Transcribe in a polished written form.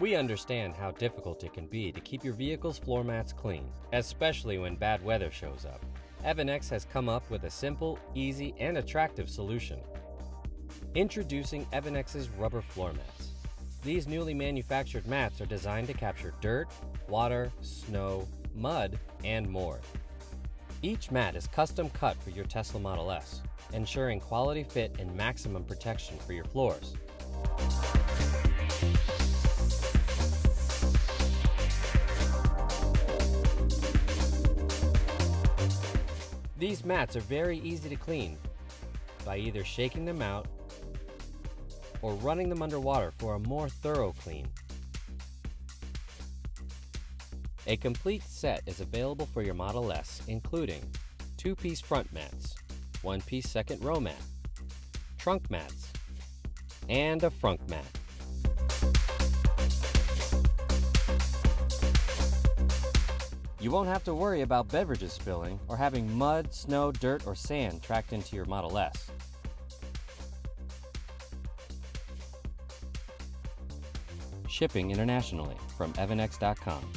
We understand how difficult it can be to keep your vehicle's floor mats clean, especially when bad weather shows up. EVANNEX has come up with a simple, easy, and attractive solution. Introducing EVANNEX's rubber floor mats. These newly manufactured mats are designed to capture dirt, water, snow, mud, and more. Each mat is custom cut for your Tesla Model S, ensuring quality fit and maximum protection for your floors. These mats are very easy to clean by either shaking them out or running them underwater for a more thorough clean. A complete set is available for your Model S, including two-piece front mats, one-piece second row mat, trunk mats, and a frunk mat. You won't have to worry about beverages spilling or having mud, snow, dirt, or sand tracked into your Model S. Shipping internationally from EVANNEX.com.